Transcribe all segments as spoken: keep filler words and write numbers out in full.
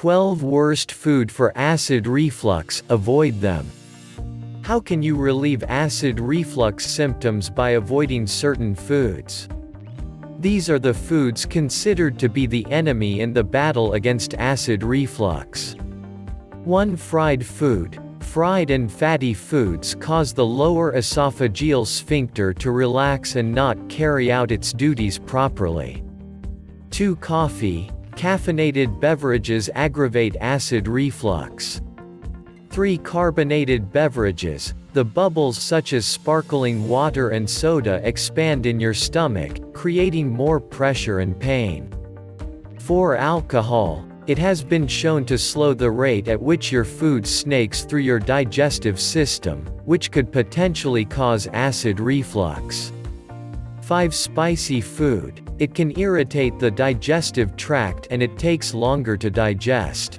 twelve worst food for acid reflux, avoid them. How can you relieve acid reflux symptoms by avoiding certain foods? These are the foods considered to be the enemy in the battle against acid reflux. one Fried food. Fried and fatty foods cause the lower esophageal sphincter to relax and not carry out its duties properly. two Coffee. Caffeinated beverages aggravate acid reflux. three Carbonated beverages. The bubbles such as sparkling water and soda expand in your stomach, creating more pressure and pain. four Alcohol. It has been shown to slow the rate at which your food snakes through your digestive system, which could potentially cause acid reflux. five Spicy food. It can irritate the digestive tract and it takes longer to digest.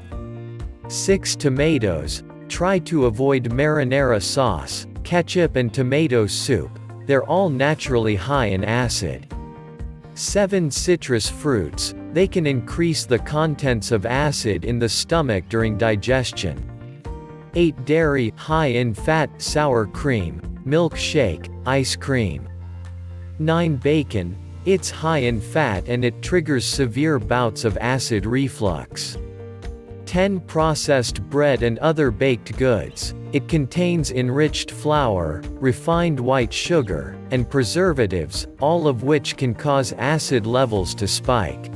six Tomatoes. Try to avoid marinara sauce, ketchup and tomato soup. They're all naturally high in acid. seven Citrus fruits. They can increase the contents of acid in the stomach during digestion. eight Dairy. High in fat, sour cream, milkshake, ice cream. nine Bacon. It's high in fat and it triggers severe bouts of acid reflux. ten Processed bread and other baked goods. It contains enriched flour, refined white sugar, and preservatives, all of which can cause acid levels to spike.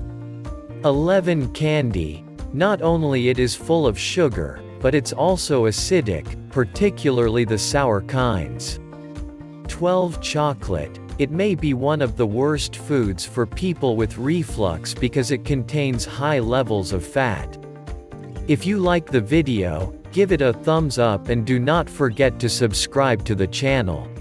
eleven Candy. Not only it is full of sugar, but it's also acidic, particularly the sour kinds. twelve Chocolate. It may be one of the worst foods for people with reflux because it contains high levels of fat. If you like the video, give it a thumbs up and do not forget to subscribe to the channel.